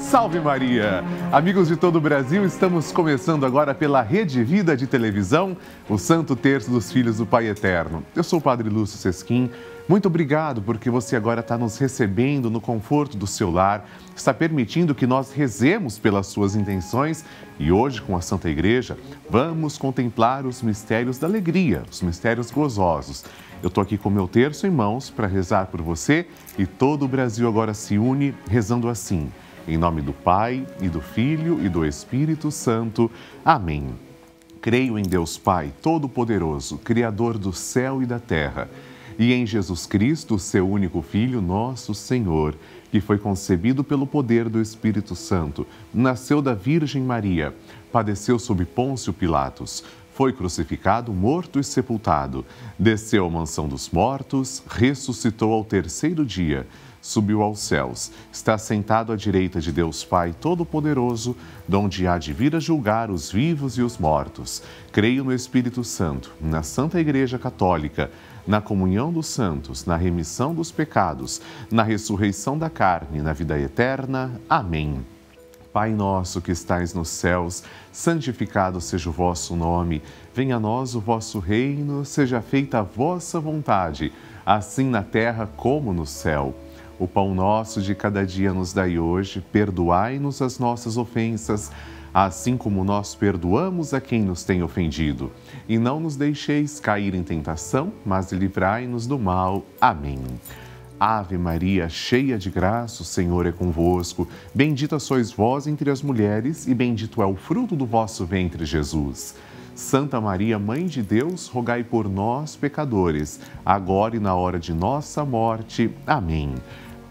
Salve Maria! Amigos de todo o Brasil, estamos começando agora pela Rede Vida de Televisão, o Santo Terço dos Filhos do Pai Eterno. Eu sou o Padre Lúcio Cesquin. Muito obrigado porque você agora está nos recebendo no conforto do seu lar, está permitindo que nós rezemos pelas suas intenções e hoje com a Santa Igreja vamos contemplar os mistérios da alegria, os mistérios gozosos. Eu estou aqui com meu terço em mãos para rezar por você e todo o Brasil agora se une rezando assim, em nome do Pai e do Filho e do Espírito Santo. Amém. Creio em Deus Pai Todo-Poderoso, Criador do céu e da terra. E em Jesus Cristo, seu único Filho, nosso Senhor, que foi concebido pelo poder do Espírito Santo, nasceu da Virgem Maria, padeceu sob Pôncio Pilatos, foi crucificado, morto e sepultado, desceu à mansão dos mortos, ressuscitou ao terceiro dia, subiu aos céus, está sentado à direita de Deus Pai Todo-Poderoso, donde há de vir a julgar os vivos e os mortos. Creio no Espírito Santo, na Santa Igreja Católica, na comunhão dos santos, na remissão dos pecados, na ressurreição da carne, na vida eterna. Amém. Pai nosso que estais nos céus, santificado seja o vosso nome. Venha a nós o vosso reino, seja feita a vossa vontade, assim na terra como no céu. O pão nosso de cada dia nos dai hoje, perdoai-nos as nossas ofensas, assim como nós perdoamos a quem nos tem ofendido. E não nos deixeis cair em tentação, mas livrai-nos do mal. Amém. Ave Maria, cheia de graça, o Senhor é convosco. Bendita sois vós entre as mulheres e bendito é o fruto do vosso ventre, Jesus. Santa Maria, Mãe de Deus, rogai por nós, pecadores, agora e na hora de nossa morte. Amém.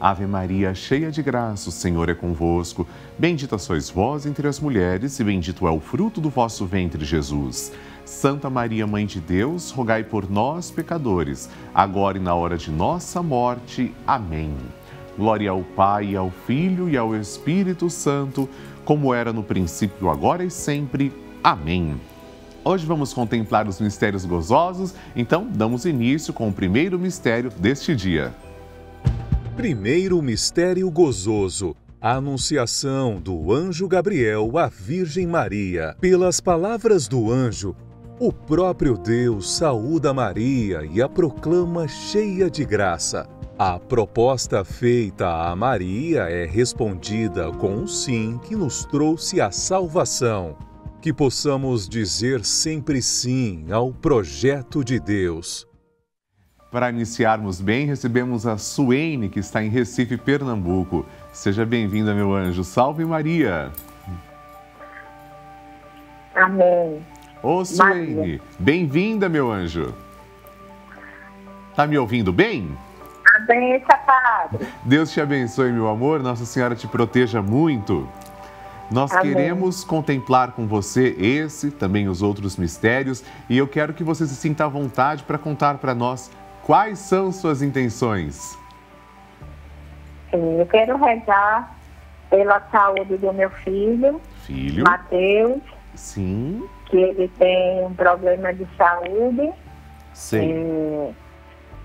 Ave Maria, cheia de graça, o Senhor é convosco. Bendita sois vós entre as mulheres e bendito é o fruto do vosso ventre, Jesus. Santa Maria, Mãe de Deus, rogai por nós, pecadores, agora e na hora de nossa morte. Amém. Glória ao Pai, ao Filho e ao Espírito Santo, como era no princípio, agora e sempre. Amém. Hoje vamos contemplar os mistérios gozosos, então damos início com o primeiro mistério deste dia. Primeiro mistério gozoso. A anunciação do anjo Gabriel à Virgem Maria. Pelas palavras do anjo, o próprio Deus saúda Maria e a proclama cheia de graça. A proposta feita a Maria é respondida com um sim que nos trouxe a salvação. Que possamos dizer sempre sim ao projeto de Deus. Para iniciarmos bem, recebemos a Suene, que está em Recife, Pernambuco. Seja bem-vinda, meu anjo. Salve Maria! Amém. Ô, Suene, bem-vinda, meu anjo. Tá me ouvindo bem? Amém, Padre. Deus te abençoe, meu amor. Nossa Senhora te proteja muito. Nós queremos contemplar com você esse, também os outros mistérios. E eu quero que você se sinta à vontade para contar para nós quais são suas intenções. Sim, eu quero rezar pela saúde do meu filho, Matheus. Sim. Que ele tem um problema de saúde. Sim.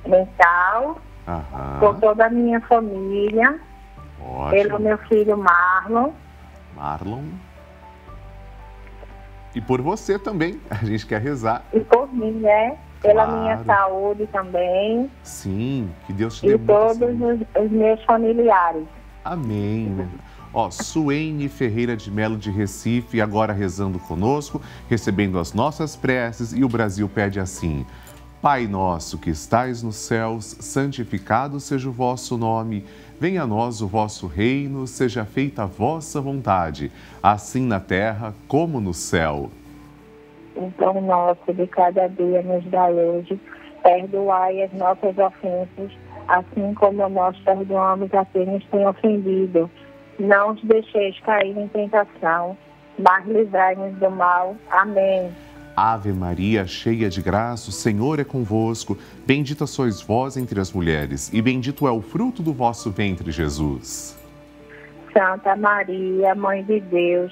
Mental. Aham. Por toda a minha família. Ótimo. Pelo meu filho Marlon. E por você também, a gente quer rezar. E por mim, né? Pela minha saúde também. Sim, que Deus te dê muita saúde. E todos os meus familiares. Amém. Ó, Suene Ferreira de Melo de Recife, agora rezando conosco, recebendo as nossas preces, e o Brasil pede assim: Pai nosso que estais nos céus, santificado seja o vosso nome. Venha a nós o vosso reino, seja feita a vossa vontade, assim na terra como no céu. Então, nosso de cada dia nos dá hoje, perdoai as nossas ofensas, assim como nós perdoamos a quem nos tem ofendido. Não os deixeis cair em tentação, mas livrai-nos do mal. Amém. Ave Maria, cheia de graça, o Senhor é convosco. Bendita sois vós entre as mulheres, e bendito é o fruto do vosso ventre, Jesus. Santa Maria, Mãe de Deus,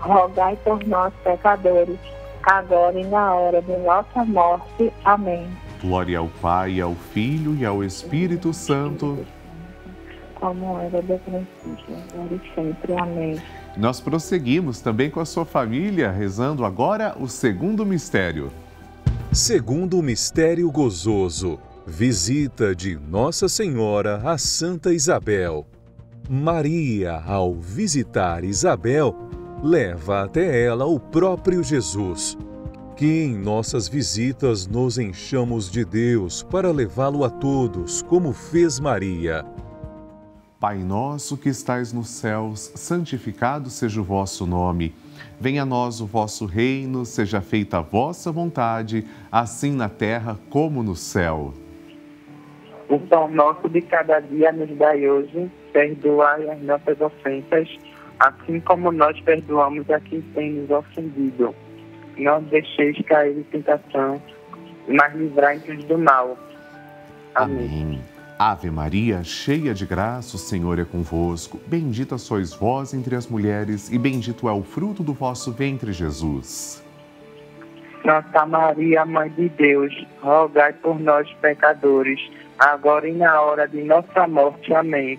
rogai por nós, pecadores, agora e na hora de nossa morte. Amém. Glória ao Pai, ao Filho e ao Espírito Santo. Como era do princípio, agora e sempre. Amém. Nós prosseguimos também com a sua família, rezando agora o segundo mistério. Segundo mistério gozoso, visita de Nossa Senhora a Santa Isabel. Maria, ao visitar Isabel, leva até ela o próprio Jesus. Que em nossas visitas nos enchamos de Deus para levá-lo a todos, como fez Maria. Pai nosso que estais nos céus, santificado seja o vosso nome. Venha a nós o vosso reino, seja feita a vossa vontade, assim na terra como no céu. O pão nosso de cada dia nos dai hoje, perdoai as nossas ofensas, assim como nós perdoamos a quem tem nos ofendido. Não deixeis cair em tentação, mas livrai-nos do mal. Amém. Amém. Ave Maria, cheia de graça, o Senhor é convosco. Bendita sois vós entre as mulheres, e bendito é o fruto do vosso ventre, Jesus. Santa Maria, Mãe de Deus, rogai por nós, pecadores, agora e na hora de nossa morte. Amém.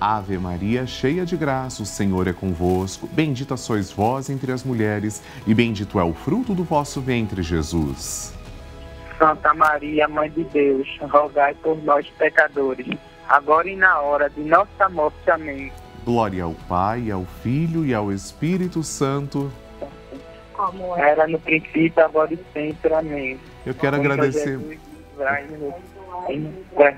Ave Maria, cheia de graça, o Senhor é convosco. Bendita sois vós entre as mulheres, e bendito é o fruto do vosso ventre, Jesus. Santa Maria, Mãe de Deus, rogai por nós, pecadores, agora e na hora de nossa morte. Amém. Glória ao Pai, ao Filho e ao Espírito Santo. Como era no princípio, agora e sempre. Amém. Eu quero agradecer...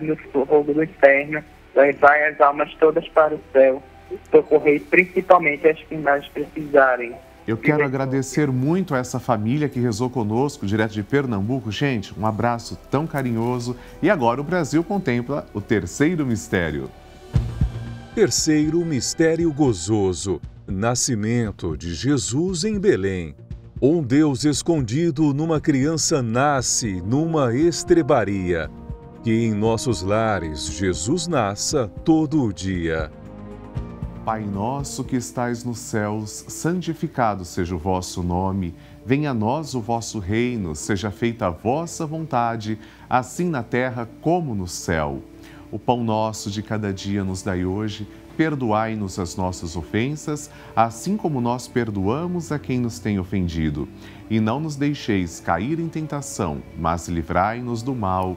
no fogo do inferno, levai as almas todas para o céu, socorrei principalmente as que mais precisarem. Eu quero agradecer muito a essa família que rezou conosco, direto de Pernambuco. Gente, um abraço tão carinhoso. E agora o Brasil contempla o terceiro mistério. Terceiro mistério gozoso, nascimento de Jesus em Belém. Um Deus escondido numa criança nasce numa estrebaria. Que em nossos lares Jesus nasça todo o dia. Pai nosso que estais nos céus, santificado seja o vosso nome. Venha a nós o vosso reino, seja feita a vossa vontade, assim na terra como no céu. O pão nosso de cada dia nos dai hoje, perdoai-nos as nossas ofensas, assim como nós perdoamos a quem nos tem ofendido. E não nos deixeis cair em tentação, mas livrai-nos do mal.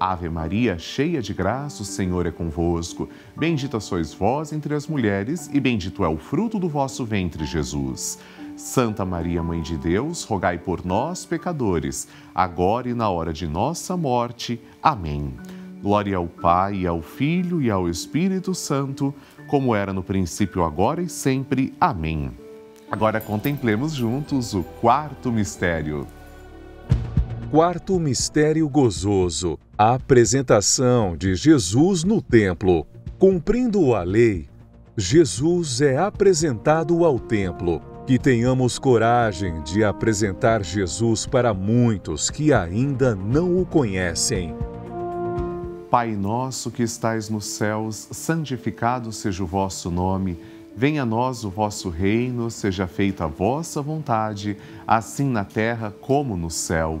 Ave Maria, cheia de graça, o Senhor é convosco. Bendita sois vós entre as mulheres e bendito é o fruto do vosso ventre, Jesus. Santa Maria, Mãe de Deus, rogai por nós, pecadores, agora e na hora de nossa morte. Amém. Glória ao Pai, ao Filho e ao Espírito Santo, como era no princípio, agora e sempre. Amém. Agora contemplemos juntos o quarto mistério. Quarto mistério gozoso, a apresentação de Jesus no templo. Cumprindo a lei, Jesus é apresentado ao templo. Que tenhamos coragem de apresentar Jesus para muitos que ainda não o conhecem. Pai nosso que estais nos céus, santificado seja o vosso nome. Venha a nós o vosso reino, seja feita a vossa vontade, assim na terra como no céu.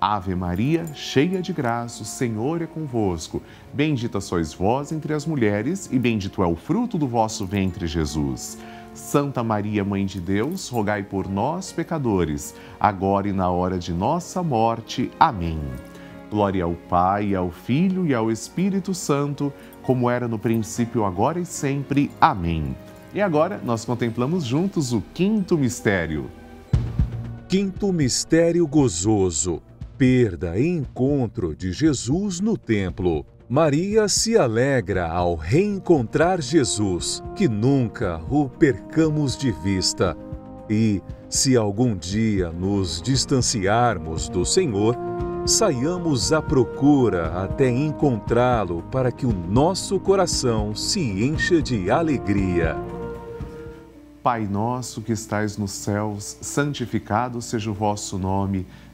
Ave Maria, cheia de graça, o Senhor é convosco. Bendita sois vós entre as mulheres e bendito é o fruto do vosso ventre, Jesus. Santa Maria, Mãe de Deus, rogai por nós, pecadores, agora e na hora de nossa morte. Amém. Glória ao Pai, ao Filho e ao Espírito Santo, como era no princípio, agora e sempre. Amém. E agora nós contemplamos juntos o quinto mistério. Quinto mistério gozoso, perda e encontro de Jesus no templo. Maria se alegra ao reencontrar Jesus, que nunca o percamos de vista. E, se algum dia nos distanciarmos do Senhor, saiamos à procura até encontrá-lo para que o nosso coração se encha de alegria. Pai nosso que estais nos céus, santificado seja o vosso nome.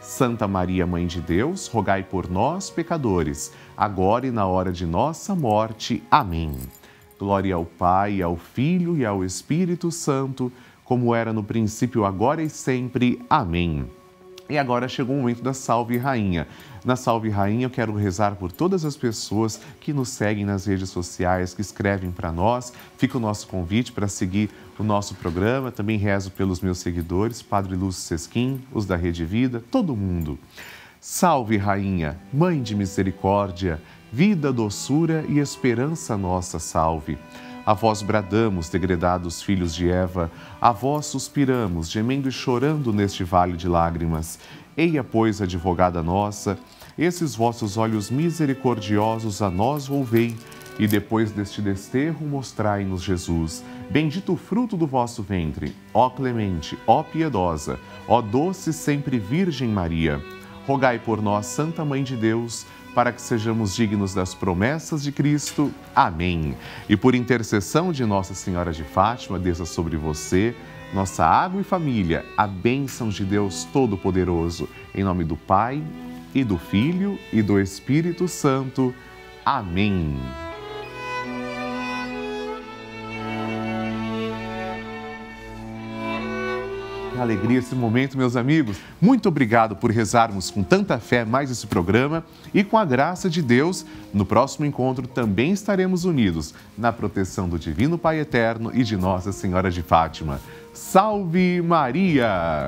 Santa Maria, Mãe de Deus, rogai por nós, pecadores, agora e na hora de nossa morte. Amém. Glória ao Pai, ao Filho e ao Espírito Santo, como era no princípio, agora e sempre. Amém. E agora chegou o momento da Salve Rainha. Na Salve Rainha eu quero rezar por todas as pessoas que nos seguem nas redes sociais, que escrevem para nós. Fica o nosso convite para seguir o nosso programa. Também rezo pelos meus seguidores, Padre Lúcio Cesquin, os da Rede Vida, todo mundo. Salve Rainha, Mãe de Misericórdia, vida, doçura e esperança nossa, salve. A vós bradamos, degredados filhos de Eva, a vós suspiramos, gemendo e chorando neste vale de lágrimas. Eia, pois, advogada nossa, esses vossos olhos misericordiosos a nós volvei, e depois deste desterro mostrai-nos Jesus, bendito o fruto do vosso ventre. Ó clemente, ó piedosa, ó doce sempre Virgem Maria, rogai por nós, Santa Mãe de Deus, para que sejamos dignos das promessas de Cristo. Amém. E por intercessão de Nossa Senhora de Fátima, desça sobre você, nossa água e família, a bênção de Deus Todo-Poderoso. Em nome do Pai, e do Filho, e do Espírito Santo. Amém. Que alegria esse momento, meus amigos. Muito obrigado por rezarmos com tanta fé mais esse programa e com a graça de Deus, no próximo encontro também estaremos unidos na proteção do Divino Pai Eterno e de Nossa Senhora de Fátima. Salve Maria!